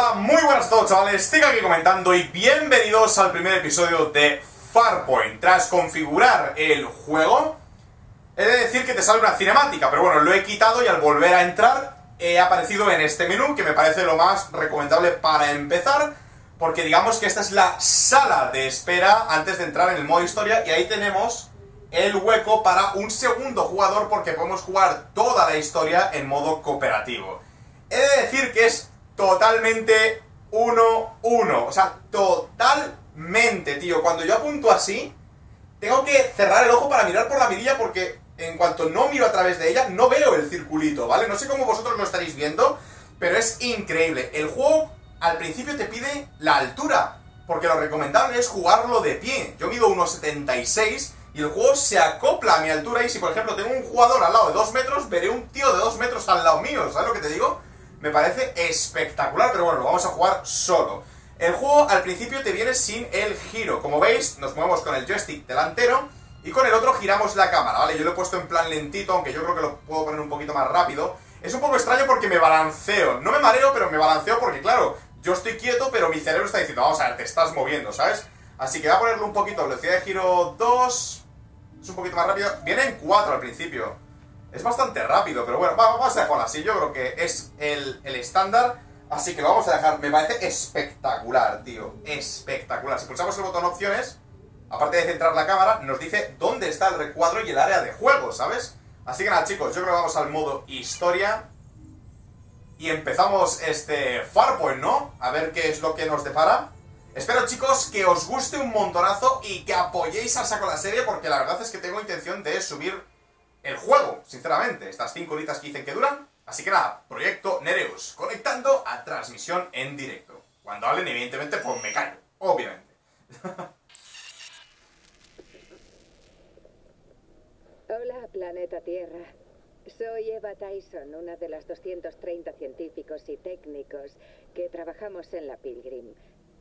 Hola, muy buenas a todos chavales, estoy aquí comentando y bienvenidos al primer episodio de Farpoint. Tras configurar el juego, he de decir que te sale una cinemática, pero bueno, lo he quitado y al volver a entrar he aparecido en este menú, que me parece lo más recomendable para empezar, porque digamos que esta es la sala de espera antes de entrar en el modo historia, y ahí tenemos el hueco para un segundo jugador, porque podemos jugar toda la historia en modo cooperativo. He de decir que es totalmente 1-1. O sea, totalmente, tío. Cuando yo apunto así, tengo que cerrar el ojo para mirar por la mirilla, porque en cuanto no miro a través de ella, no veo el circulito, ¿vale? No sé cómo vosotros lo estaréis viendo, pero es increíble. El juego al principio te pide la altura, porque lo recomendable es jugarlo de pie. Yo mido 1,76 y el juego se acopla a mi altura. Y si, por ejemplo, tengo un jugador al lado de 2 metros, veré un tío de 2 metros al lado mío. ¿Sabes lo que te digo? Me parece espectacular, pero bueno, lo vamos a jugar solo. El juego al principio te viene sin el giro. Como veis, nos movemos con el joystick delantero y con el otro giramos la cámara, ¿vale? Yo lo he puesto en plan lentito, aunque yo creo que lo puedo poner un poquito más rápido. Es un poco extraño porque me balanceo. No me mareo, pero me balanceo porque, claro, yo estoy quieto, pero mi cerebro está diciendo, vamos a ver, te estás moviendo, ¿sabes? Así que voy a ponerle un poquito, velocidad de giro 2. Es un poquito más rápido. Viene en 4 al principio. Es bastante rápido, pero bueno, vamos a dejarlo así. Yo creo que es el estándar, así que lo vamos a dejar. Me parece espectacular, tío. Espectacular. Si pulsamos el botón opciones, aparte de centrar la cámara, nos dice dónde está el recuadro y el área de juego, ¿sabes? Así que nada, chicos, yo creo que vamos al modo historia y empezamos este Farpoint, ¿no? A ver qué es lo que nos depara. Espero, chicos, que os guste un montonazo y que apoyéis al saco la serie, porque la verdad es que tengo intención de subir el juego, sinceramente, estas 5 horitas que dicen que duran. Así que nada, Proyecto Nereus, conectando a transmisión en directo. Cuando hablen, evidentemente, pues me callo, obviamente. Hola, planeta Tierra. Soy Eva Tyson, una de las 230 científicos y técnicos que trabajamos en la Pilgrim.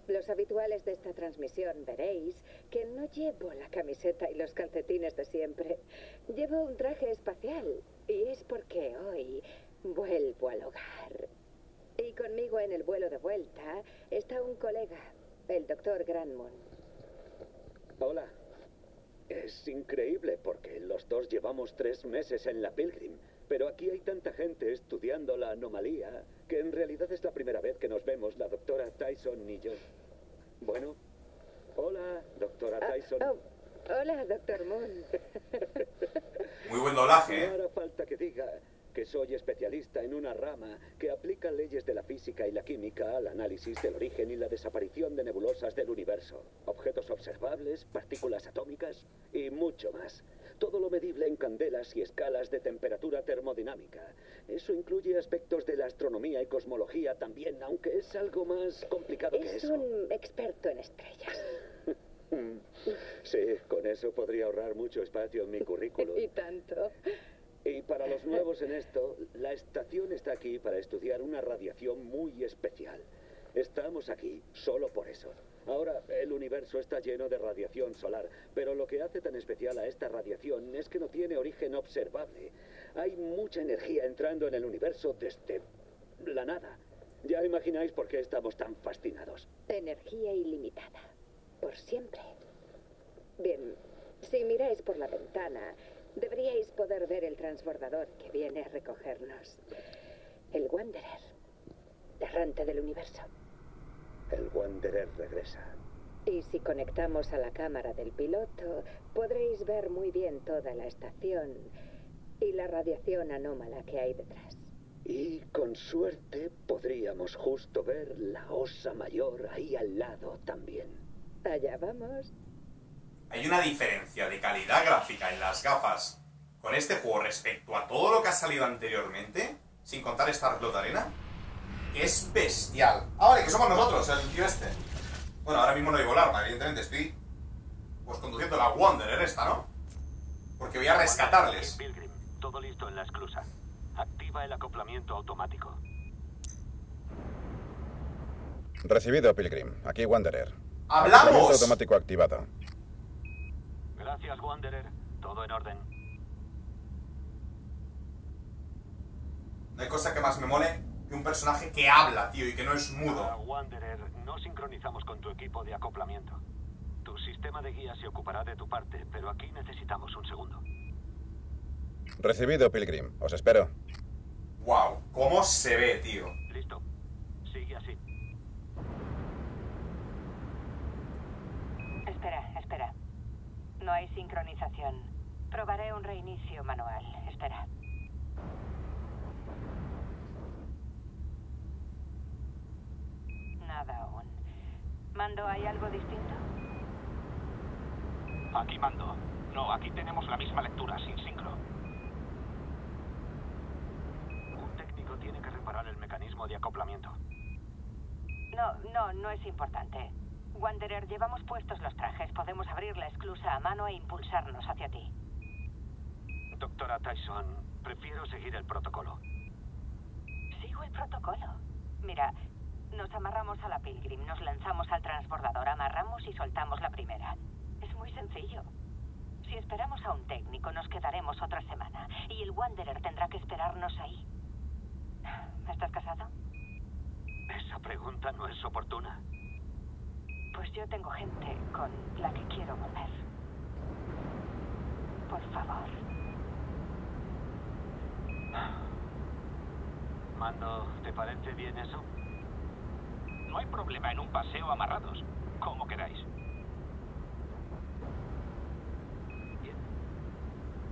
Los habituales de esta transmisión veréis que no llevo la camiseta y los calcetines de siempre. Llevo un traje espacial y es porque hoy vuelvo al hogar. Y conmigo en el vuelo de vuelta está un colega, el Doctor Grandmon. Hola. Es increíble porque los dos llevamos 3 meses en la Pilgrim, pero aquí hay tanta gente estudiando la anomalía que en realidad es la primera vez que nos vemos, la doctora Tyson y yo. Bueno, hola, doctora Tyson. Hola, doctor Moon. Muy buen doblaje, ¿eh? No hará falta que diga que soy especialista en una rama que aplica leyes de la física y la química al análisis del origen y la desaparición de nebulosas del universo, objetos observables, partículas atómicas y mucho más. Todo lo medible en candelas y escalas de temperatura termodinámica. Eso incluye aspectos de la astronomía y cosmología también, aunque es algo más complicado que eso. Es un experto en estrellas. Sí, con eso podría ahorrar mucho espacio en mi currículum. Y tanto. Y para los nuevos en esto, la estación está aquí para estudiar una radiación muy especial. Estamos aquí solo por eso. Ahora, el universo está lleno de radiación solar, pero lo que hace tan especial a esta radiación es que no tiene origen observable. Hay mucha energía entrando en el universo desde la nada. Ya imagináis por qué estamos tan fascinados. Energía ilimitada, por siempre. Bien, si miráis por la ventana, deberíais poder ver el transbordador que viene a recogernos. El Wanderer, errante del universo. El Wanderer regresa. Y si conectamos a la cámara del piloto, podréis ver muy bien toda la estación y la radiación anómala que hay detrás. Y con suerte podríamos justo ver la Osa Mayor ahí al lado también. Allá vamos. Hay una diferencia de calidad gráfica en las gafas con este juego respecto a todo lo que ha salido anteriormente, sin contar Starglot Arena. Es bestial. Ah, vale, que somos nosotros, el tío este. Bueno, ahora mismo no digo larga, evidentemente estoy pues conduciendo la Wanderer esta, ¿no? Porque voy a rescatarles. Pilgrim, todo listo en la esclusa. Activa el acoplamiento automático. Recibido, Pilgrim. Aquí Wanderer. ¡Hablamos! Acoplamiento automático activado. Gracias, Wanderer. Todo en orden. No hay cosa que más me mole de un personaje que habla, tío, y que no es mudo. Wanderer, no sincronizamos con tu equipo de acoplamiento. Tu sistema de guía se ocupará de tu parte, pero aquí necesitamos un segundo. Recibido, Pilgrim. Os espero. Wow, cómo se ve, tío. Listo. Sigue así. Espera, espera. No hay sincronización. Probaré un reinicio manual. Espera. Nada aún. ¿Mando, hay algo distinto? Aquí mando. No, aquí tenemos la misma lectura, sin sincro. Un técnico tiene que reparar el mecanismo de acoplamiento. No es importante. Wanderer, llevamos puestos los trajes. Podemos abrir la esclusa a mano e impulsarnos hacia ti. Doctora Tyson, prefiero seguir el protocolo. ¿Sigo el protocolo? Mira, nos amarramos a la Pilgrim, nos lanzamos al transbordador, amarramos y soltamos la primera. Es muy sencillo. Si esperamos a un técnico, nos quedaremos otra semana. Y el Wanderer tendrá que esperarnos ahí. ¿Estás casado? Esa pregunta no es oportuna. Pues yo tengo gente con la que quiero volver. Por favor. Mando, ¿te parece bien eso? No hay problema en un paseo amarrados, como queráis. Bien.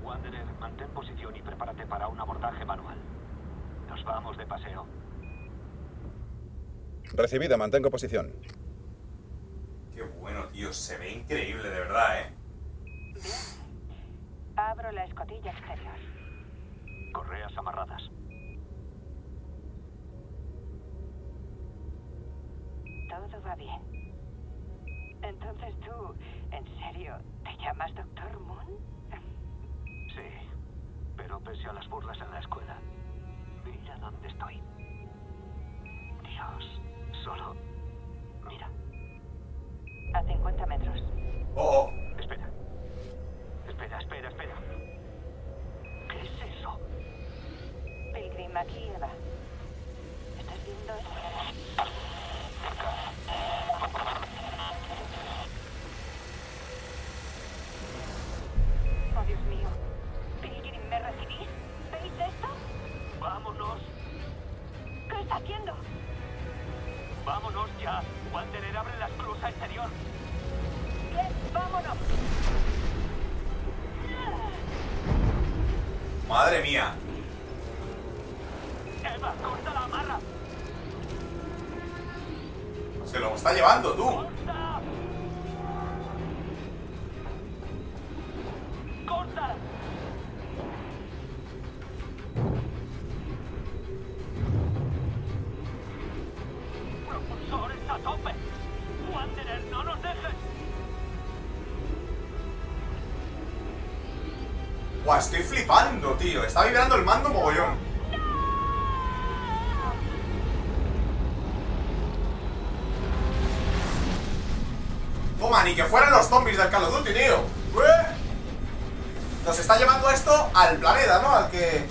Wanderer, mantén posición y prepárate para un abordaje manual. Nos vamos de paseo. Recibida, mantengo posición. Qué bueno, tío. Se ve increíble, de verdad, ¿eh? Bien. Abro la escotilla exterior. Correas amarradas. Todo va bien. Entonces tú, ¿en serio, te llamas Doctor Moon? Sí, pero pese a las burlas en la escuela, mira dónde estoy. Dios, solo... mira. A 50 metros. ¡Oh! Espera. Espera. ¿Qué es eso? Pilgrim, aquí Eva. ¿Estás viendo eso? Oh, Dios mío. Pilgrim, ¿me recibís? ¿Veis esto? ¡Vámonos! ¿Qué está haciendo? ¡Vámonos ya! Wanderer, abre la esclusa exterior. Bien, ¡vámonos! ¡Madre mía! ¡Eva, corta la amarra! ¡Se lo está llevando, tú! ¡Corta! ¡Corta! ¡A tope! ¡Wanderer, no nos dejes! ¡Guau, estoy flipando, tío! Está vibrando el mando mogollón. ¡No! Toma, ni que fueran los zombies del Call of Duty, tío. Nos está llevando esto al planeta, ¿no? Al que...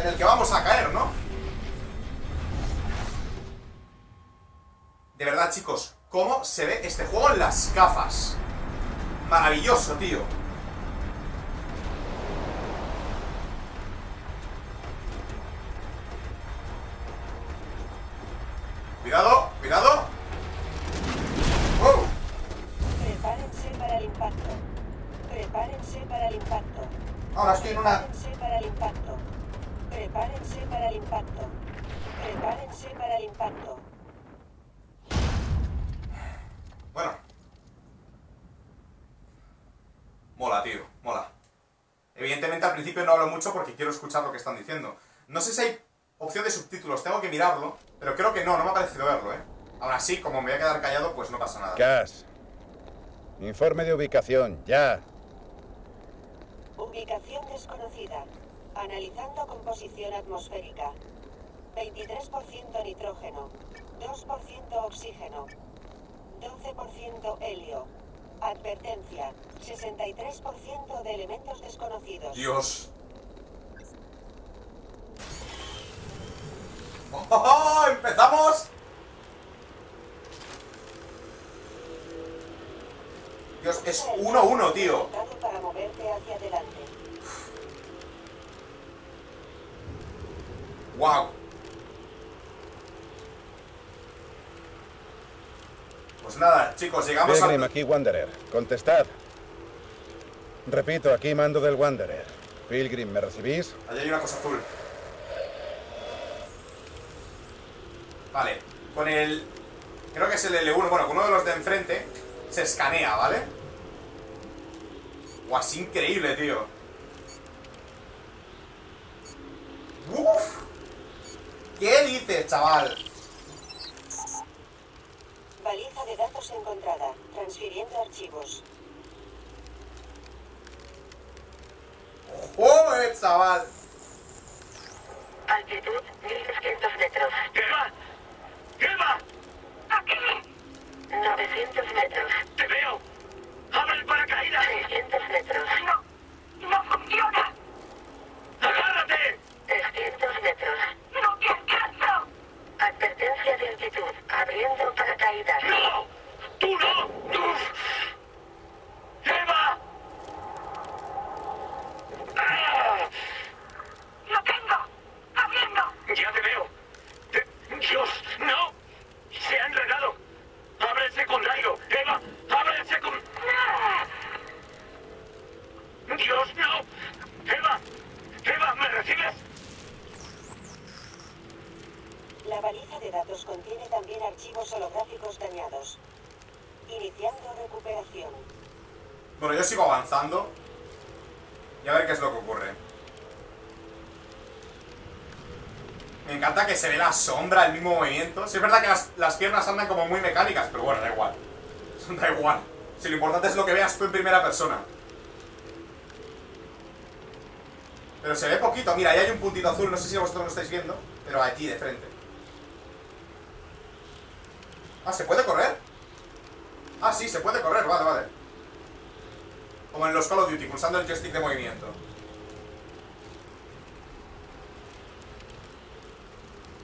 en el que vamos a caer, ¿no? De verdad, chicos, cómo se ve este juego en las gafas. Maravilloso, tío. Cuidado, cuidado. ¡Oh! Prepárense para el impacto. Prepárense para el impacto. Ahora estoy en una... prepárense para el impacto. Prepárense para el impacto. Prepárense para el impacto. Bueno. Mola, tío, mola. Evidentemente al principio no hablo mucho porque quiero escuchar lo que están diciendo. No sé si hay opción de subtítulos, tengo que mirarlo, pero creo que no, no me ha parecido verlo, ¿eh? Aún así, como me voy a quedar callado, pues no pasa nada. Cas. Informe de ubicación, ya. Ubicación desconocida. Analizando composición atmosférica. 23% nitrógeno, 2% oxígeno. 12% helio. Advertencia. 63% de elementos desconocidos. Dios. ¡Oh! ¡Empezamos! Dios, es 1-1, tío. Para moverte hacia adelante. Wow. Pues nada, chicos, llegamos a... Pilgrim, aquí Wanderer. Contestad. Repito, aquí mando del Wanderer. Pilgrim, ¿me recibís? Allí hay una cosa azul. Vale, con el... Creo que es el L1, bueno, con uno de los de enfrente se escanea, ¿vale? Guau, es increíble, tío. Uf. ¿Qué dices, chaval? Baliza de datos encontrada. Transfiriendo archivos. ¡Joder, chaval! Altitud 1200 metros. ¡Eva! ¡Eva! ¡Aquí! 900 metros. ¡Te veo! ¡Abre el paracaídas! 600 metros. ¡No! ¡No funciona! ¡Agárrate! 300 metros. ¡No te alcanzo! Advertencia de altitud. Abriendo paracaídas. ¡No! ¡Tú no! ¡Tú! ¡Eva! ¡Ah! ¡Lo tengo! ¡Abriendo! ¡Ya te veo! ¡Dios! ¡No! ¡Se ha enredado! ¡Abre el secundario! ¡Eva! ¡Abre el secundario! ¡No! ¡Dios, no! ¡Eva! ¡Eva! ¿Me recibes? La baliza de datos contiene también archivos holográficos dañados. Iniciando recuperación. Bueno, yo sigo avanzando. Y a ver qué es lo que ocurre. Me encanta que se ve la sombra, el mismo movimiento. Sí, es verdad que las piernas andan como muy mecánicas, pero bueno, da igual. Da igual. Si lo importante es lo que veas tú en primera persona. Pero se ve poquito. Mira, ahí hay un puntito azul, no sé si vosotros lo estáis viendo, pero aquí, de frente. Ah, ¿se puede correr? Ah, sí, se puede correr, vale, vale. Como en los Call of Duty, pulsando el joystick de movimiento.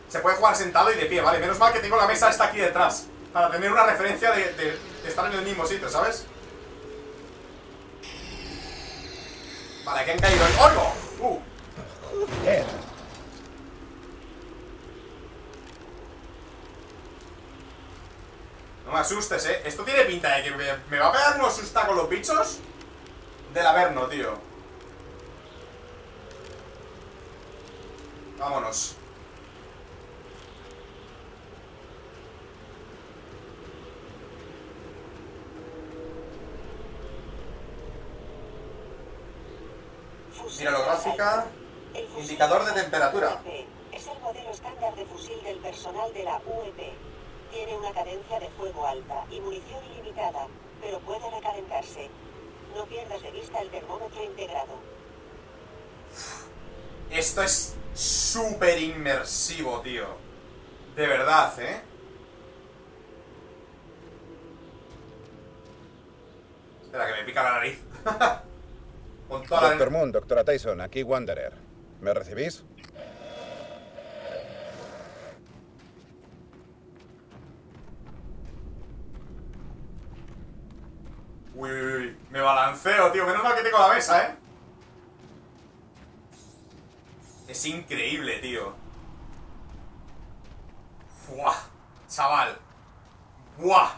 Se puede jugar sentado y de pie, ¿vale? Menos mal que tengo la mesa esta aquí detrás, para tener una referencia de estar en el mismo sitio, ¿sabes? Vale, aquí han caído el ¡Orgo! ¡Joder! No me asustes, ¿eh? Esto tiene pinta de que me va a pegar unos sustos con los bichos del Averno, tío. Vámonos. Mira la gráfica. Indicador de temperatura. Es el modelo estándar de fusil del personal de la UEP. Tiene una cadencia de fuego alta y munición ilimitada, pero pueden acalentarse. No pierdas de vista el termómetro integrado. Esto es súper inmersivo, tío. De verdad, ¿eh? Espera, que me pica la nariz. Con toda la... Doctor Moon, doctora Tyson, aquí Wanderer. ¿Me recibís? Uy, uy, uy, me balanceo, tío. Menos mal que tengo la mesa, ¿eh? Es increíble, tío. Buah, chaval. Buah.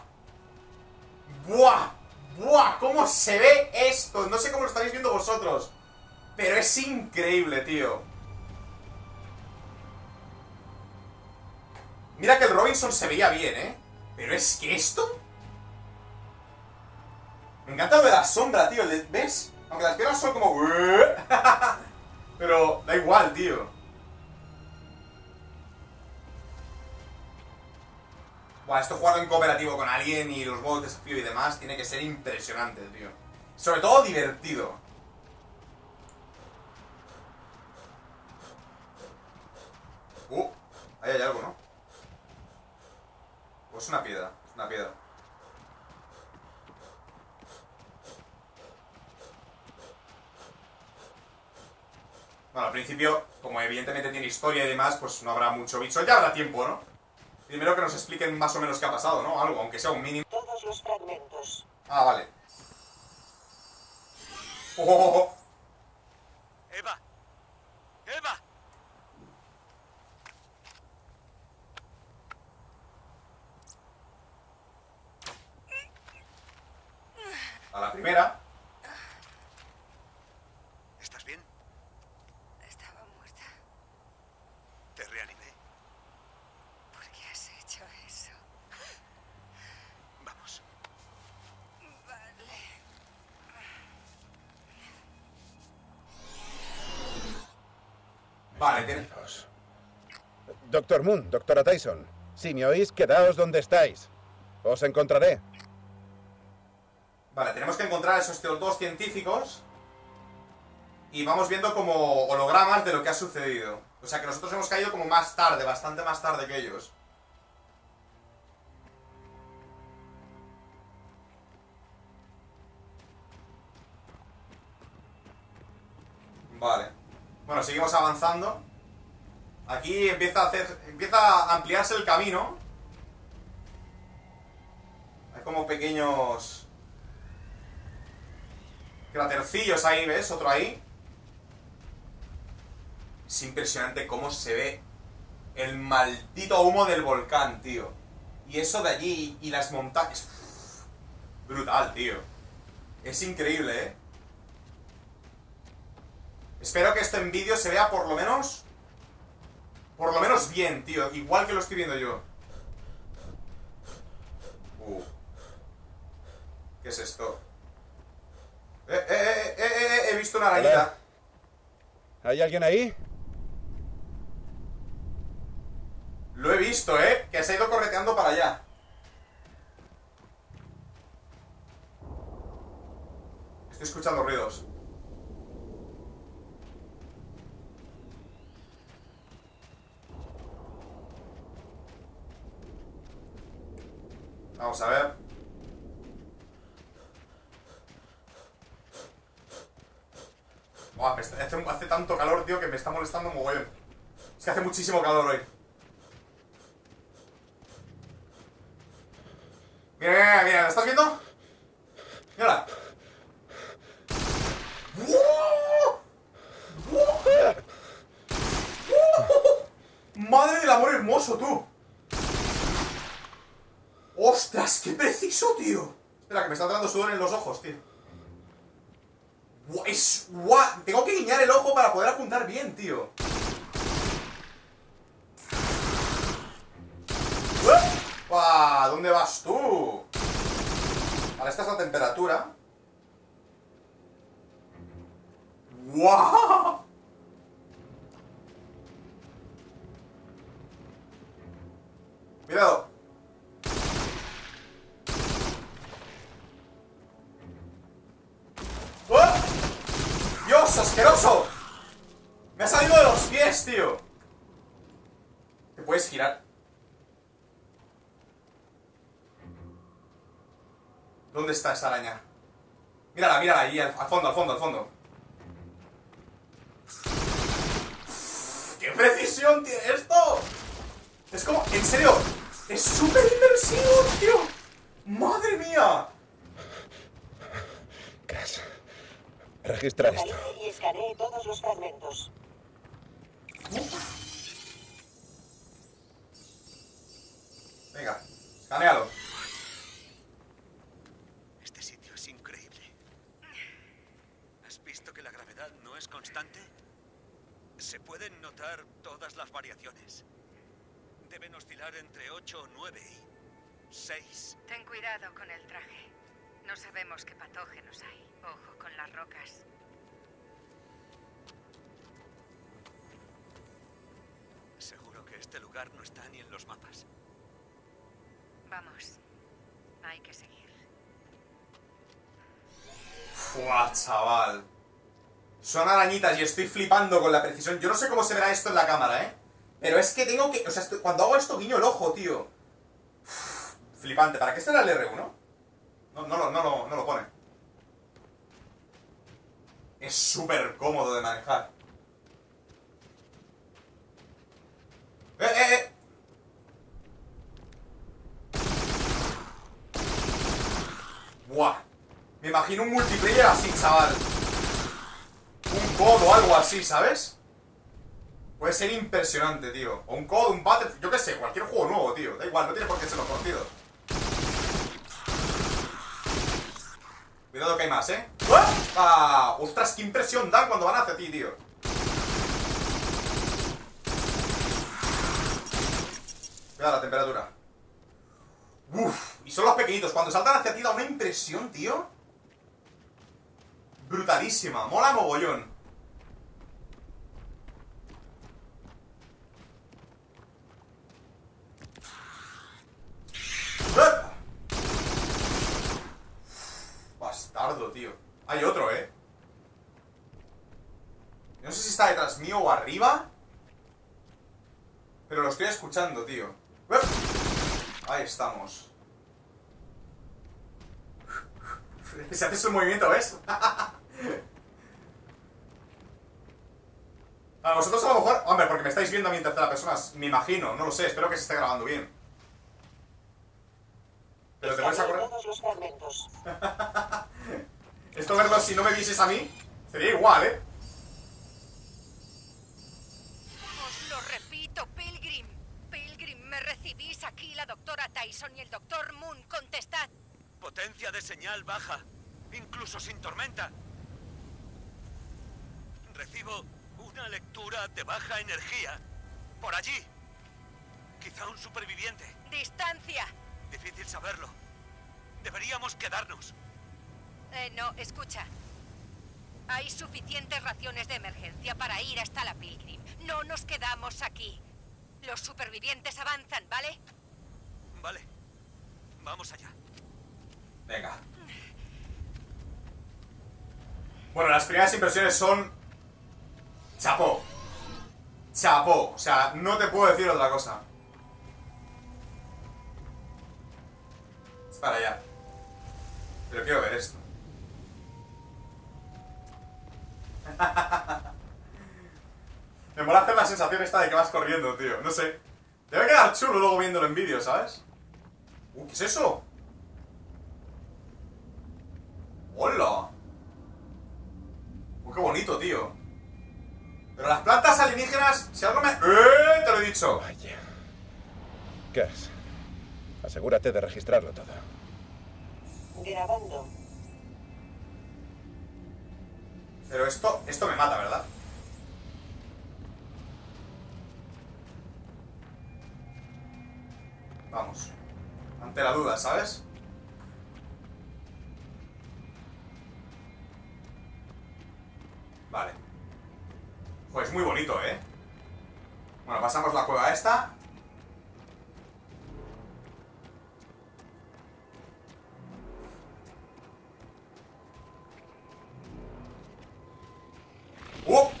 Buah. Buah, cómo se ve esto. No sé cómo lo estáis viendo vosotros, pero es increíble, tío. Mira que el Robinson se veía bien, ¿eh? Pero es que esto... Me encanta lo de la sombra, tío, ¿ves? Aunque las piernas son como... Pero da igual, tío. Buah, esto jugarlo en cooperativo con alguien y los modos de desafío y demás tiene que ser impresionante, tío. Sobre todo divertido. Ahí hay algo, ¿no? Pues una piedra, una piedra. Bueno, al principio, como evidentemente tiene historia y demás, pues no habrá mucho bicho. Ya habrá tiempo, ¿no? Primero que nos expliquen más o menos qué ha pasado, ¿no? Algo, aunque sea un mínimo. Todos los fragmentos. Ah, vale. ¡Oh! ¡Eva! ¡Eva! A la primera. ¿Estás bien? Estaba muerta. Te reanimé. ¿Por qué has hecho eso? Vamos. Vale. Vale, tenemos. Doctor Moon, doctora Tyson. Si me oís, quedaos donde estáis. Os encontraré. Vale, tenemos que encontrar a esos dos científicos y vamos viendo como hologramas de lo que ha sucedido. O sea que nosotros hemos caído como más tarde, bastante más tarde que ellos. Vale. Bueno, seguimos avanzando. Aquí empieza a ampliarse el camino. Hay como pequeños cratercillos ahí, ¿ves? Otro ahí. Es impresionante cómo se ve el maldito humo del volcán, tío. Y eso de allí y las montañas. Brutal, tío. Es increíble, ¿eh? Espero que esto en vídeo se vea por lo menos... por lo menos bien, tío. Igual que lo estoy viendo yo. ¿Qué es esto? He visto una arañita. ¿Hay alguien ahí? Lo he visto, que se ha ido correteando para allá. Estoy escuchando ruidos. Vamos a ver. Buah, hace tanto calor, tío, que me está molestando mogollón. Es que hace muchísimo calor hoy. Mira, mira, mira, ¿lo estás viendo? Mírala. Madre del amor hermoso, tú. Ostras, qué preciso, tío. Espera, que me está entrando sudor en los ojos, tío. Guau, tengo que guiñar el ojo para poder apuntar bien, tío. ¡Guau! ¿Dónde vas tú? Vale, esta es la temperatura. ¡Guau! Cuidado. ¡Asqueroso! ¡Me ha salido de los pies, tío! ¿Te puedes girar? ¿Dónde está esa araña? Mírala, mírala, ahí al fondo, al fondo, al fondo. ¡Qué precisión tiene esto! Es como, en serio, es súper inmersivo, tío. ¡Madre mía! Casi. Registrar esto. Y escaneé todos los fragmentos. Venga, escanealo. Este sitio es increíble. ¿Has visto que la gravedad no es constante? Se pueden notar todas las variaciones. Deben oscilar entre 8, 9 y 6. Ten cuidado con el traje. No sabemos qué patógenos hay. Ojo con las rocas. Seguro que este lugar no está ni en los mapas. Vamos, hay que seguir. ¡Fua, chaval! Son arañitas y estoy flipando con la precisión. Yo no sé cómo se verá esto en la cámara, pero es que tengo que... o sea, cuando hago esto guiño el ojo, tío. Uf, flipante. ¿Para qué será el R1? No lo pone. Es súper cómodo de manejar. ¡Eh! ¡Buah! Me imagino un multiplayer así, chaval. Un COD o algo así, ¿sabes? Puede ser impresionante, tío. O un COD, un Battlefield, yo qué sé, cualquier juego nuevo, tío. Da igual, no tiene por qué ser los conocidos. Cuidado que hay más, ¿eh? ¡Ah! ¡Ostras, qué impresión dan cuando van hacia ti, tío! Cuidado la temperatura. Uff, y son los pequeñitos. Cuando saltan hacia ti da una impresión, tío. Brutalísima. Mola mogollón. Bastardo, tío. Hay otro, ¿eh? No sé si está detrás mío o arriba, pero lo estoy escuchando, tío. Ahí estamos. Se hace su movimiento, ¿ves? A vosotros a lo mejor... Hombre, porque me estáis viendo a mí en tercera persona, me imagino, no lo sé, espero que se esté grabando bien. Pero te vais a correr... Esto, verdad, si no me vieses a mí, sería igual, ¿eh? Os lo repito, Pilgrim. Pilgrim, me recibís aquí, la doctora Tyson y el doctor Moon. Contestad. Potencia de señal baja, incluso sin tormenta. Recibo una lectura de baja energía. Por allí. Quizá un superviviente. Distancia. Difícil saberlo. Deberíamos quedarnos. No, escucha. Hay suficientes raciones de emergencia para ir hasta la Pilgrim. No nos quedamos aquí. Los supervivientes avanzan, ¿vale? Vale. Vamos allá. Venga. Bueno, las primeras impresiones son... Chapó. Chapó. O sea, no te puedo decir otra cosa. Es para allá. Pero quiero ver esto. Me mola hacer la sensación esta de que vas corriendo, tío. No sé. Debe quedar chulo luego viéndolo en vídeo, ¿sabes? ¿Qué es eso? ¡Hola! ¡Qué bonito, tío! Pero las plantas alienígenas, si algo me... ¡Te lo he dicho! Vaya. Cass, asegúrate de registrarlo todo. Grabando. Pero esto me mata, ¿verdad? Vamos. Ante la duda, ¿sabes? Vale. Pues muy bonito, ¿eh? Bueno, pasamos la cueva esta. ¡Oh!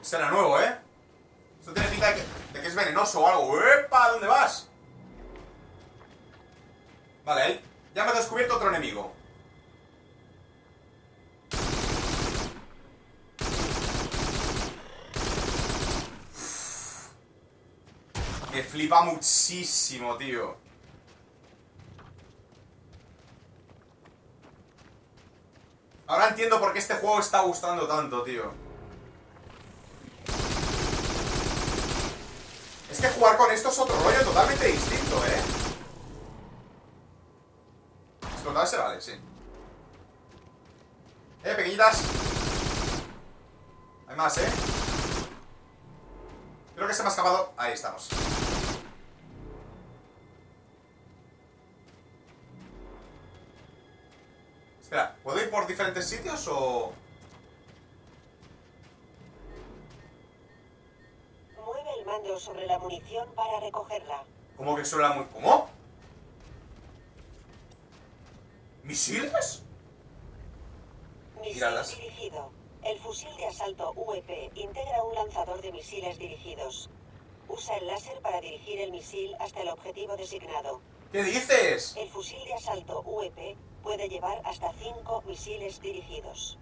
Este era nuevo, ¿eh? Esto tiene pinta de que es venenoso o algo. ¡Epa! ¿Dónde vas? Vale, ahí. Ya me he descubierto otro enemigo. Me flipa muchísimo, tío. Ahora entiendo por qué este juego está gustando tanto, tío. Es que jugar con esto es otro rollo totalmente distinto, ¿eh? Explotar se vale, sí. Pequeñitas. Hay más, ¿eh? Creo que se me ha escapado. Ahí estamos. Espera, ¿puedo ir por diferentes sitios o...? Mueve el mando sobre la munición para recogerla. ¿Cómo que sobre la munición? ¿Cómo? ¿Misiles? Misil dirigido. El fusil de asalto UEP integra un lanzador de misiles dirigidos. Usa el láser para dirigir el misil hasta el objetivo designado. ¿Qué dices? El fusil de asalto UEP puede llevar hasta 5 misiles dirigidos.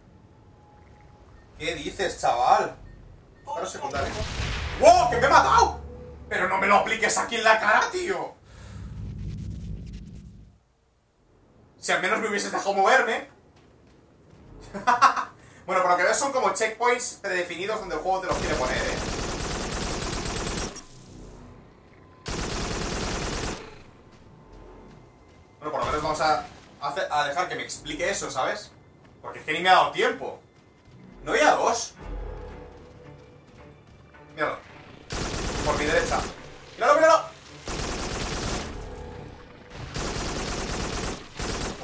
¿Qué dices, chaval? Claro, secundario. ¡Wow! ¡Que me he matado! ¡Pero no me lo apliques aquí en la cara, tío! Si al menos me hubieses dejado moverme. Bueno, por lo que veo son como checkpoints predefinidos donde el juego te los quiere poner, Bueno, por lo menos vamos a dejar que me explique eso, ¿sabes? Porque es que ni me ha dado tiempo. No había dos. Míralo. Por mi derecha. ¡Míralo, míralo!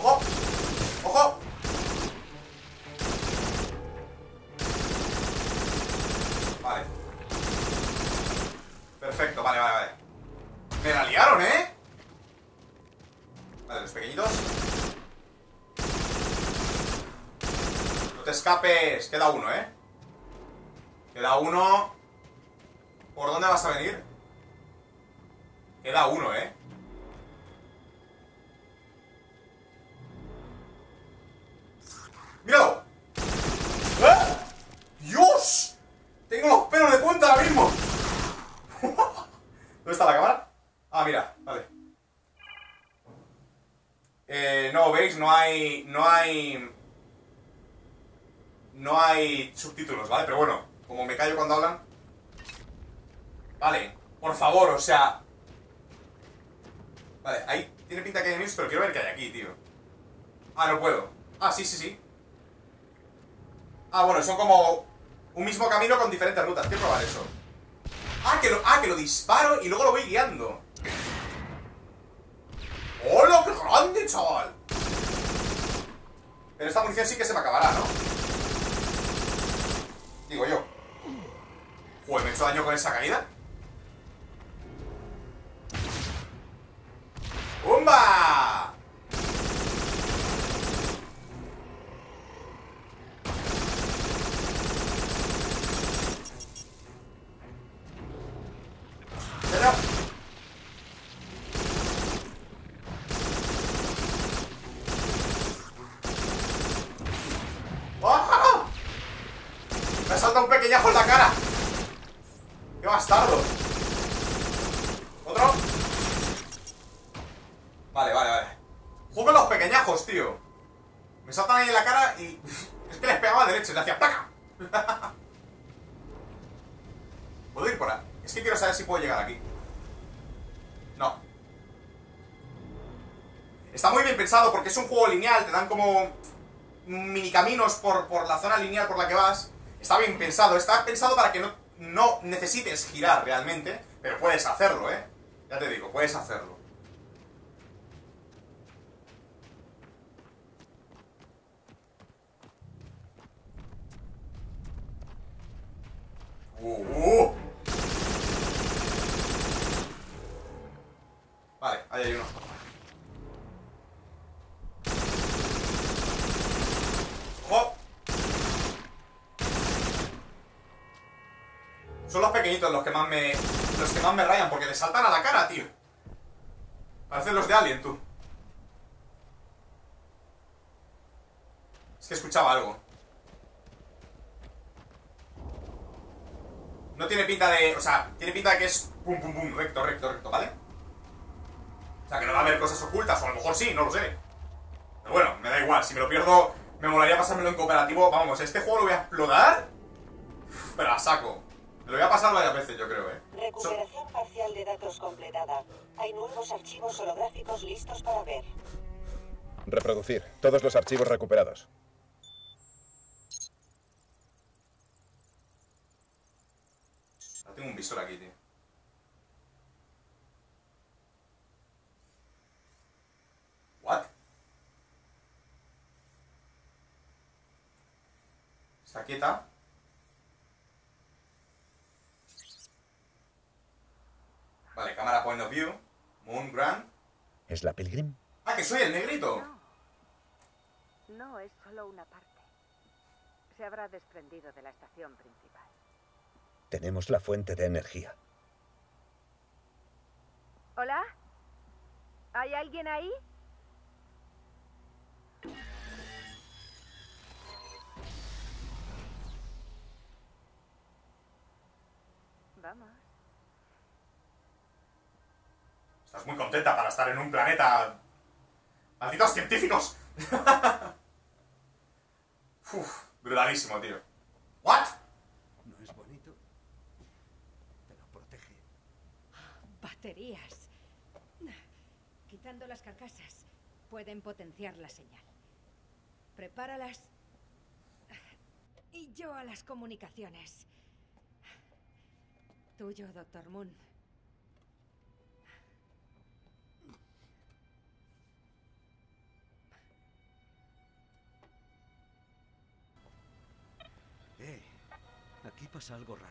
¡Ojo! ¡Ojo! Vale. Perfecto, vale, vale, vale. Me la liaron, ¿eh? Vale, los pequeñitos. No te escapes. Queda uno, ¿eh? Queda uno. ¿Por dónde vas a venir? Queda uno, ¿eh? ¡Míralo! ¡Ah! ¡Dios! Tengo los pelos de punta ahora mismo. ¿Dónde está la cámara? Ah, mira, vale. No, ¿veis? No hay subtítulos, ¿vale? Pero bueno, como me callo cuando hablan. Vale, por favor, o sea. Vale, ahí tiene pinta que hay enemigos, pero quiero ver qué hay aquí, tío. Ah, no puedo. Ah, sí, sí, sí. Ah, bueno, son como un mismo camino con diferentes rutas. Quiero probar eso. Ah, que lo disparo y luego lo voy guiando. ¡Hola, qué grande, chaval! Pero esta munición sí que se me acabará, ¿no? Digo yo. Joder, ¿me he hecho daño con esa caída? ¡Bumba! ¡Pero! ¡Oh! Me salta un pequeñajo en la cara. ¡Qué bastardo! ¿Otro? Vale, vale, vale. Juego los pequeñajos, tío. Me saltan ahí en la cara y... es que les pegaba derecho, le hacía placa. ¿Puedo ir por ahí? Es que quiero saber si puedo llegar aquí. No. Está muy bien pensado porque es un juego lineal. Te dan como minicaminos por la zona lineal por la que vas. Está bien pensado. Está pensado para que no necesites girar realmente, pero puedes hacerlo, ¿eh? Ya te digo, puedes hacerlo. Vale, ahí hay uno. ¡Oh! Son los pequeñitos los que más me rayan, porque le saltan a la cara, tío. Parecen los de Alien, tú. Es que escuchaba algo. No tiene pinta de... o sea, tiene pinta de que es pum, pum, pum, recto, recto, recto, ¿vale? O sea, que no va a haber cosas ocultas, o a lo mejor sí, no lo sé. Pero bueno, me da igual, si me lo pierdo, me molaría pasármelo en cooperativo. Vamos, este juego lo voy a explotar, pero a saco. Lo voy a pasar varias veces, yo creo, ¿eh? Recuperación parcial de datos completada. Hay nuevos archivos holográficos listos para ver. Reproducir todos los archivos recuperados. Ah, tengo un visor aquí, tío. ¿What? ¿Está quieta? Vale, cámara point of view. Moon Grand. ¿Es la Pilgrim? ¡Ah, que soy el negrito! No, es solo una parte. Se habrá desprendido de la estación principal. Tenemos la fuente de energía. ¿Hola? ¿Hay alguien ahí? Vamos. Estás muy contenta para estar en un planeta... ¡Malditos científicos! Uf, brutalísimo, tío. ¿What? No es bonito, pero protege. Baterías. Quitando las carcasas, pueden potenciar la señal. Prepáralas y yo a las comunicaciones. Tuyo, Doctor Moon. Aquí pasa algo raro.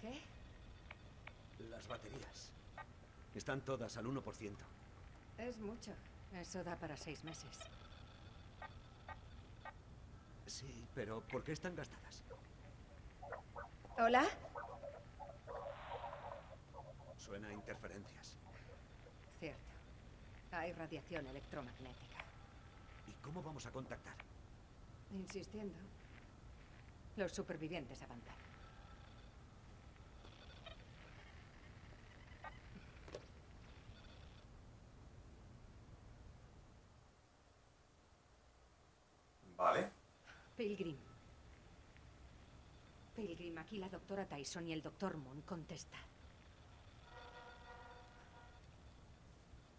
¿Qué? Las baterías. Están todas al 1%. Es mucho. Eso da para 6 meses. Sí, pero ¿por qué están gastadas? ¿Hola? Suena a interferencias. Cierto. Hay radiación electromagnética. ¿Y cómo vamos a contactar? Insistiendo. Los supervivientes avanzan. Vale. Pilgrim. Pilgrim, aquí la doctora Tyson y el doctor Moon, contesta.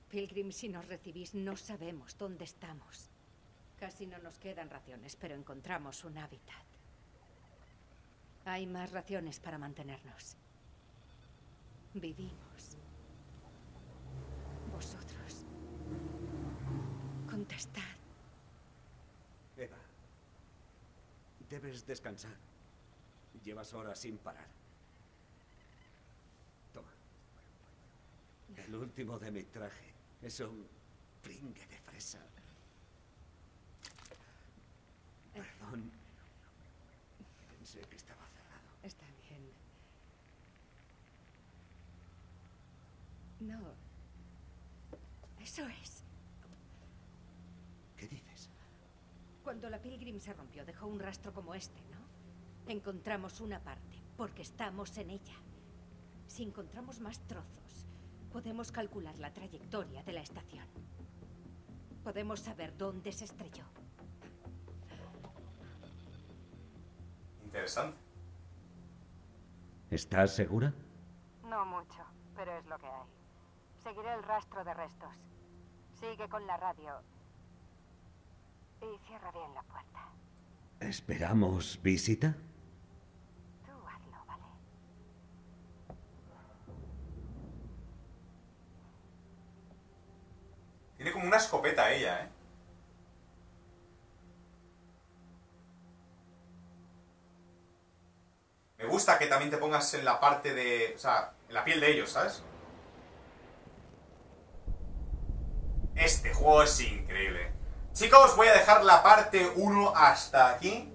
Pilgrim, si nos recibís, no sabemos dónde estamos. Casi no nos quedan raciones, pero encontramos un hábitat. Hay más raciones para mantenernos. Vivimos. Vosotros. Contestad. Eva, debes descansar. Llevas horas sin parar. Toma. El último de mi traje es un pringue de fresa. Perdón. Pensé que estaba... Está bien. No. Eso es. ¿Qué dices? Cuando la Pilgrim se rompió, dejó un rastro como este, ¿no? Encontramos una parte, porque estamos en ella. Si encontramos más trozos, podemos calcular la trayectoria de la estación. Podemos saber dónde se estrelló. Interesante. ¿Estás segura? No mucho, pero es lo que hay. Seguiré el rastro de restos. Sigue con la radio. Y cierra bien la puerta. ¿Esperamos visita? Tú hazlo, ¿vale? Tiene como una escopeta ella, ¿eh? Me gusta que también te pongas en la parte de... O sea, en la piel de ellos, ¿sabes? Este juego es increíble. Chicos, voy a dejar la parte 1 hasta aquí.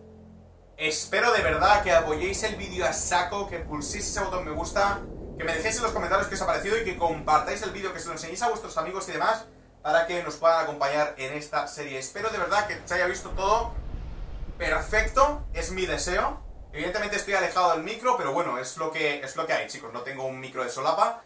Espero de verdad que apoyéis el vídeo a saco, que pulséis ese botón me gusta, que me dejéis en los comentarios qué os ha parecido y que compartáis el vídeo, que se lo enseñéis a vuestros amigos y demás, para que nos puedan acompañar en esta serie. Espero de verdad que os haya visto todo perfecto, es mi deseo. Evidentemente estoy alejado del micro, pero bueno, es lo que hay, chicos. No tengo un micro de solapa.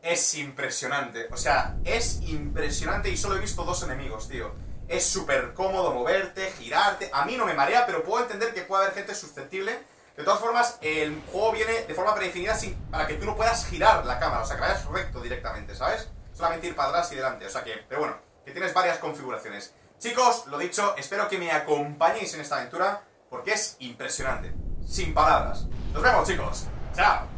Es impresionante. O sea, es impresionante y solo he visto 2 enemigos, tío. Es súper cómodo moverte, girarte. A mí no me marea, pero puedo entender que puede haber gente susceptible. De todas formas, el juego viene de forma predefinida para que tú no puedas girar la cámara. O sea, que vayas recto directamente, ¿sabes? Solamente ir para atrás y delante. O sea que, pero bueno, que tienes varias configuraciones. Chicos, lo dicho, espero que me acompañéis en esta aventura porque es impresionante. Sin palabras. Nos vemos, chicos. Chao.